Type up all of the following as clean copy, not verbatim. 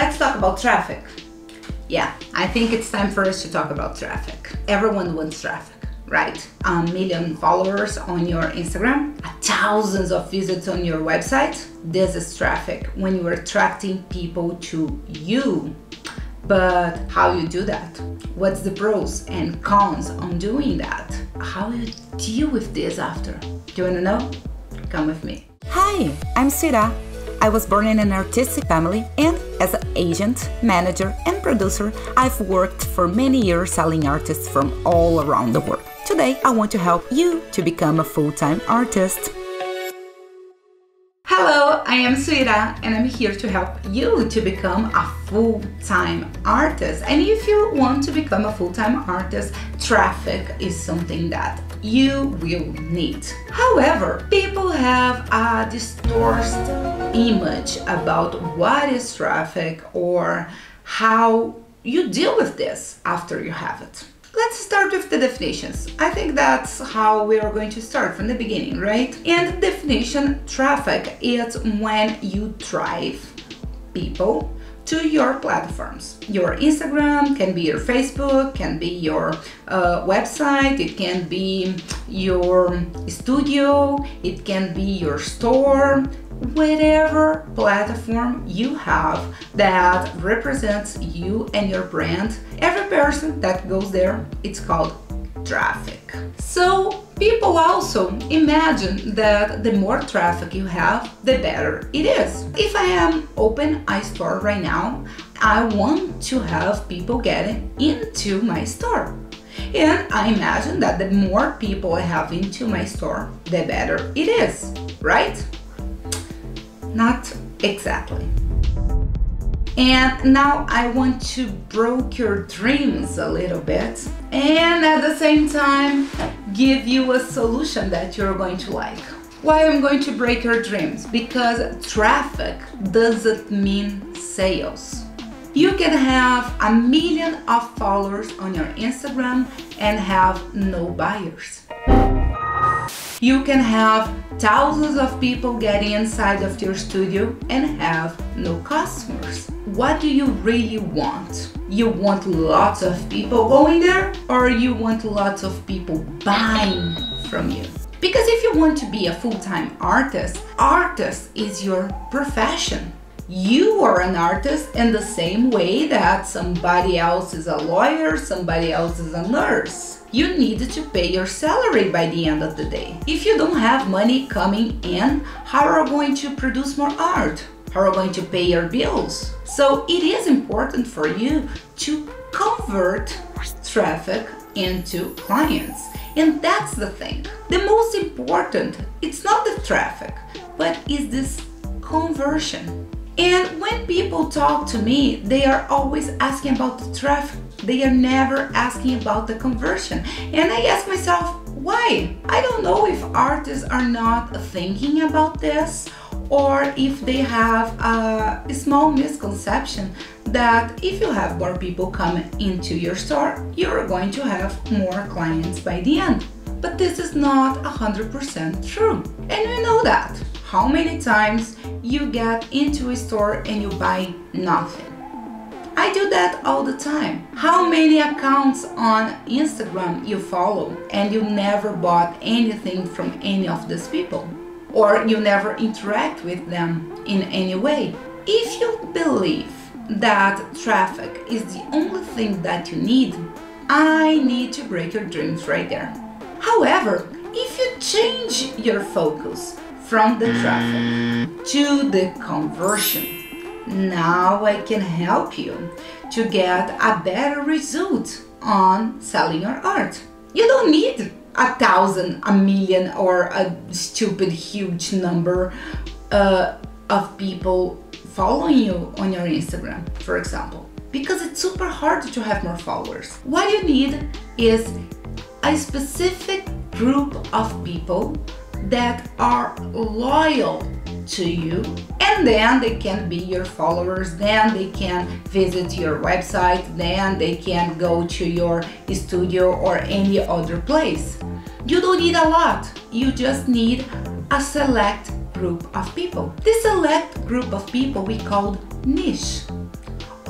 Let's talk about traffic. Yeah, I think it's time for us to talk about traffic. Everyone wants traffic, right? 1 million followers on your Instagram, thousands of visits on your website. This is traffic, when you're attracting people to you. But how you do that? What's the pros and cons on doing that? How you deal with this after? Do you wanna know? Come with me. Hi, I'm Sira. I was born in an artistic family, and as an agent, manager, and producer, I've worked for many years selling artists from all around the world. Today, I want to help you to become a full-time artist. Hello, I am Suira, and I'm here to help you to become a full-time artist. And if you want to become a full-time artist, traffic is something that you will need. However, people have a distorted image about what is traffic or how you deal with this after you have it. Let's start with the definitions. I think that's how we are going to start from the beginning, right? And the definition, traffic is when you drive people to your platforms. Your Instagram, can be your Facebook, can be your website, it can be your studio, it can be your store, whatever platform you have that represents you and your brand. Every person that goes there, it's called traffic. So people also imagine that the more traffic you have, the better it is. If I am open a store right now, I want to have people getting into my store. And I imagine that the more people I have into my store, the better it is, right? Not exactly. And now I want to break your dreams a little bit and at the same time give you a solution that you're going to like. Why I'm going to break your dreams? Because traffic doesn't mean sales. You can have 1 million of followers on your Instagram and have no buyers. You can have thousands of people getting inside of your studio and have no customers. What do you really want? You want lots of people going there, or you want lots of people buying from you? Because if you want to be a full-time artist, artist is your profession. You are an artist in the same way that somebody else is a lawyer, somebody else is a nurse. You need to pay your salary by the end of the day. If you don't have money coming in, how are you going to produce more art? How are you going to pay your bills? So it is important for you to convert traffic into clients. And that's the thing. The most important, it's not the traffic, but is this conversion. And when people talk to me, they are always asking about the traffic. They are never asking about the conversion. And I ask myself, why? I don't know if artists are not thinking about this, or if they have a small misconception that if you have more people coming into your store, you're going to have more clients by the end. But this is not 100% true. And you know that. How many times you get into a store and you buy nothing? I do that all the time. How many accounts on Instagram you follow and you never bought anything from any of these people? Or you never interact with them in any way? If you believe that traffic is the only thing that you need, I need to break your dreams right there. However, if you change your focus from the traffic to the conversion, now I can help you to get a better result on selling your art. You don't need 1,000, 1 million, or a stupid huge number of people following you on your Instagram, for example, because it's super hard to have more followers. What you need is a specific group of people that are loyal to you, and then they can be your followers, then they can visit your website, then they can go to your studio or any other place. You don't need a lot, you just need a select group of people. This select group of people we call niche.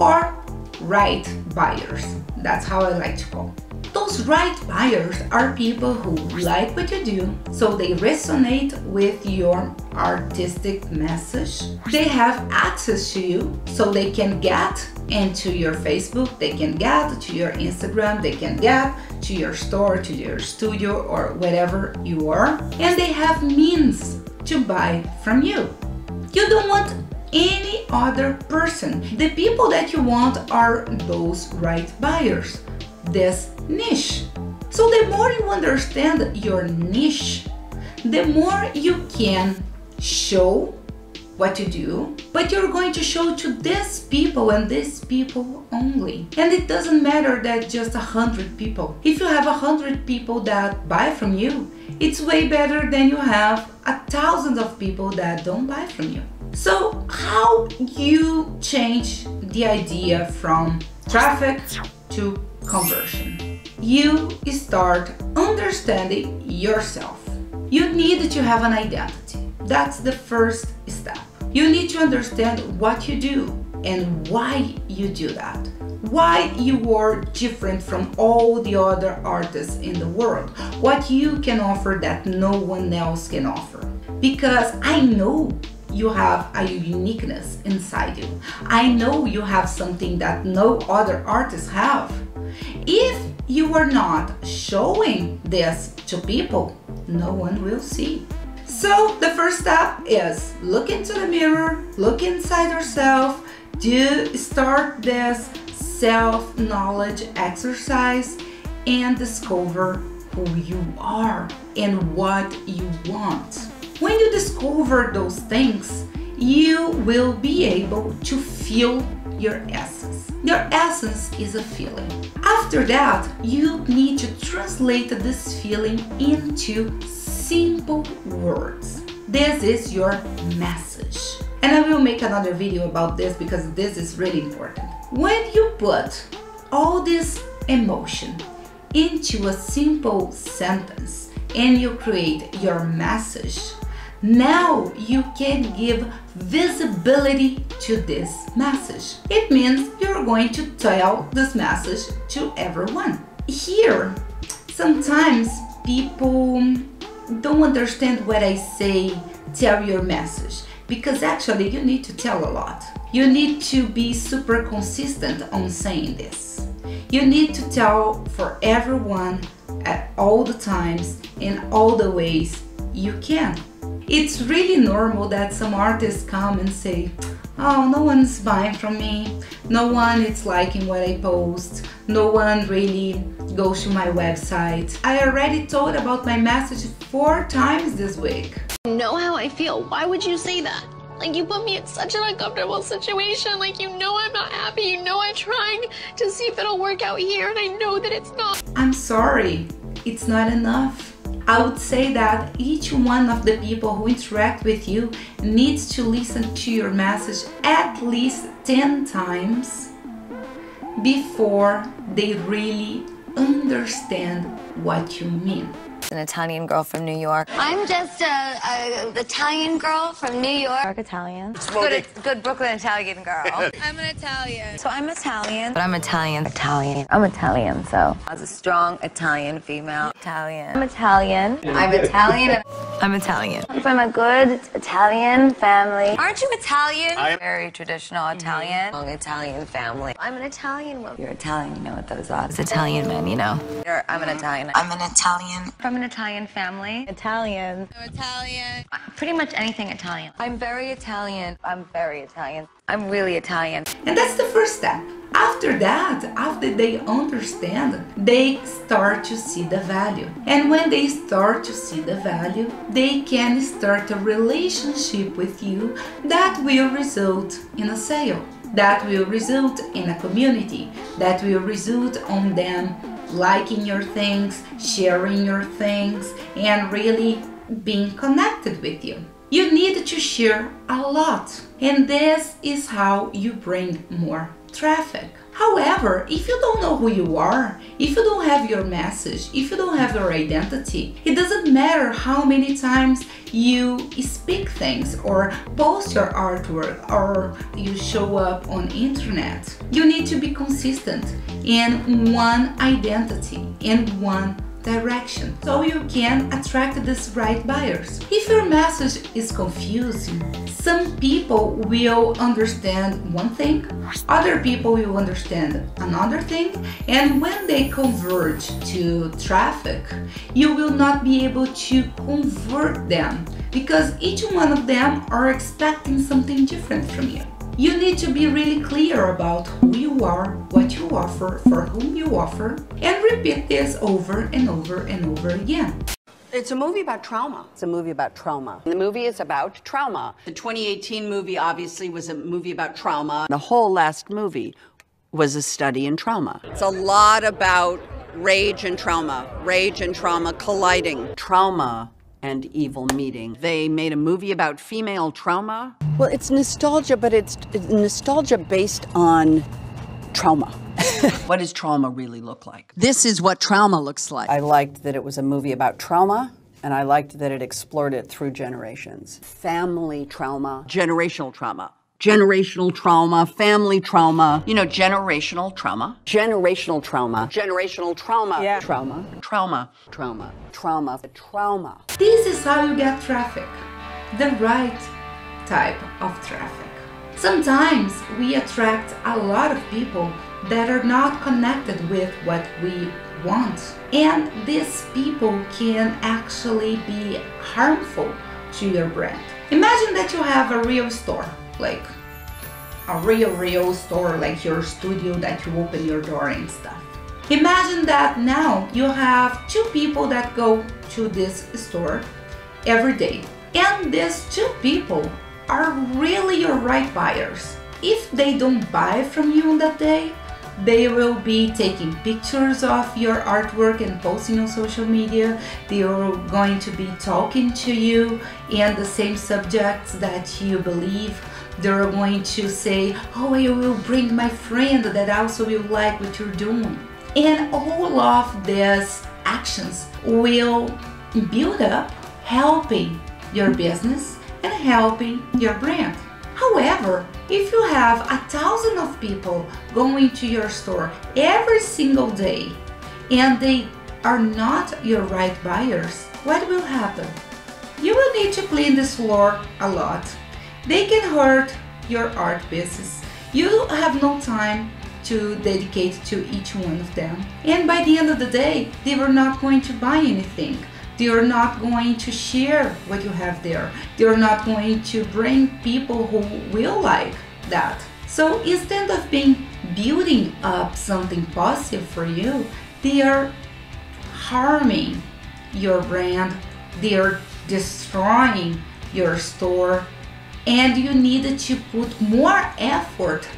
or right buyers. That's how I like to call them. Those right buyers are people who like what you do, so they resonate with your artistic message. They have access to you, so they can get into your Facebook, they can get to your Instagram, they can get to your store, to your studio, or wherever you are, and they have means to buy from you. You don't want any other person. The people that you want are those right buyers. This niche. So the more you understand your niche, the more you can show what you do, but you're going to show to these people and these people only. And it doesn't matter that just 100 people. If you have 100 people that buy from you, it's way better than you have 1,000 of people that don't buy from you. So how you change the idea from traffic to conversion? You start understanding yourself. You need to have an identity. That's the first step. You need to understand what you do and why you do that. Why you are different from all the other artists in the world. What you can offer that no one else can offer. Because I know you have a uniqueness inside you. I know you have something that no other artists have. If you are not showing this to people, no one will see. So the first step is look into the mirror, look inside yourself, start this self-knowledge exercise and discover who you are and what you want. When you discover those things, you will be able to feel your essence. Your essence is a feeling. After that, you need to translate this feeling into simple words. This is your message. And I will make another video about this because this is really important. When you put all this emotion into a simple sentence and you create your message, now you can give visibility to this message. It means you're going to tell this message to everyone. Here, sometimes people don't understand what I say, tell your message, because actually you need to tell a lot. You need to be super consistent on saying this. You need to tell for everyone at all the times, in all the ways you can. It's really normal that some artists come and say, oh, no one's buying from me, no one is liking what I post, no one really goes to my website. I already told about my message 4 times this week. You know how I feel, why would you say that? Like, you put me in such an uncomfortable situation, like, you know I'm not happy, you know I'm trying to see if it'll work out here and I know that it's not. I'm sorry, it's not enough. I would say that each one of the people who interact with you needs to listen to your message at least 10 times before they really understand what you mean. An Italian girl from New York. I'm just an Italian girl from New York. Italian. Good Brooklyn Italian girl. I'm an Italian. So I'm Italian. But I'm Italian. Italian. I'm Italian, so. I was a strong Italian female. Italian. I'm Italian. I'm Italian. I'm Italian. I'm from a good Italian family. Aren't you Italian? I'm very traditional Italian. Long Italian family. I'm an Italian woman. You're Italian, you know what those are. It's Italian men, you know. I'm an Italian. I'm an Italian. From an Italian family. Italian. I'm Italian. Pretty much anything Italian. I'm very Italian. I'm very Italian. I'm really Italian. And that's the first step. After that, after they understand, they start to see the value. And when they start to see the value, they can start a relationship with you that will result in a sale, that will result in a community, that will result on them liking your things, sharing your things, and really being connected with you. You need to share a lot, and this is how you bring more traffic. However, if you don't know who you are, if you don't have your message, if you don't have your identity, it doesn't matter how many times you speak things or post your artwork or you show up on internet. You need to be consistent in one identity, in one direction, so you can attract these right buyers. If your message is confusing, some people will understand one thing, other people will understand another thing, and when they converge to traffic, you will not be able to convert them because each one of them are expecting something different from you. You need to be really clear about who you are, what you offer, for whom you offer, and repeat this over and over and over again. It's a movie about trauma. It's a movie about trauma. The movie is about trauma. The 2018 movie obviously was a movie about trauma. The whole last movie was a study in trauma. It's a lot about rage and trauma colliding. Trauma and evil meeting. They made a movie about female trauma. Well, it's nostalgia, but it's nostalgia based on trauma. What does trauma really look like? This is what trauma looks like. I liked that it was a movie about trauma, and I liked that it explored it through generations. Family trauma. Generational trauma. Generational trauma, family trauma, you know, generational trauma. Generational trauma. Generational trauma. Yeah. Trauma. Trauma. Trauma. Trauma. Trauma. This is how you get traffic. The right type of traffic. Sometimes we attract a lot of people that are not connected with what we want. And these people can actually be harmful to your brand. Imagine that you have a real store. Like a real store, like your studio that you open your door and stuff. Imagine that now you have two people that go to this store every day, and these two people are really your right buyers. If they don't buy from you on that day, they will be taking pictures of your artwork and posting on social media. They are going to be talking to you and the same subjects that you believe. They're going to say, oh, I will bring my friend that also will like what you're doing. And all of these actions will build up, helping your business and helping your brand. However, if you have 1,000 of people going to your store every single day and they are not your right buyers, what will happen? You will need to clean the floor a lot. They can hurt your art business. You have no time to dedicate to each one of them. And by the end of the day, they were not going to buy anything. They are not going to share what you have there. They are not going to bring people who will like that. So instead of building up something positive for you, they are harming your brand. They are destroying your store. And you need to put more effort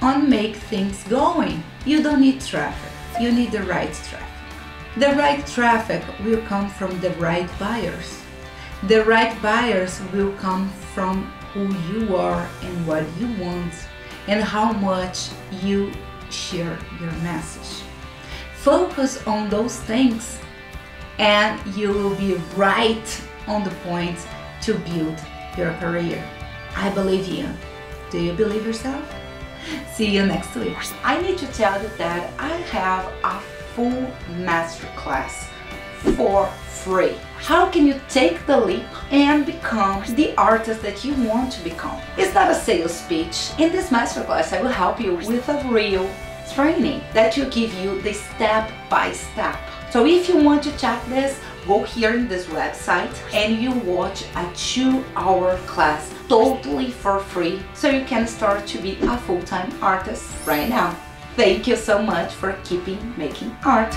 on make things going. You don't need traffic, you need the right traffic. The right traffic will come from the right buyers. The right buyers will come from who you are and what you want and how much you share your message. Focus on those things and you will be right on the point to build your career. I believe you. Do you believe yourself? See you next week. I need to tell you that I have a full masterclass for free. How can you take the leap and become the artist that you want to become? It's not a sales pitch. In this masterclass, I will help you with a real training that will give you the step-by-step. So if you want to check this, go here in this website and you watch a 2-hour class totally for free so you can start to be a full-time artist right now. Thank you so much for keeping making art.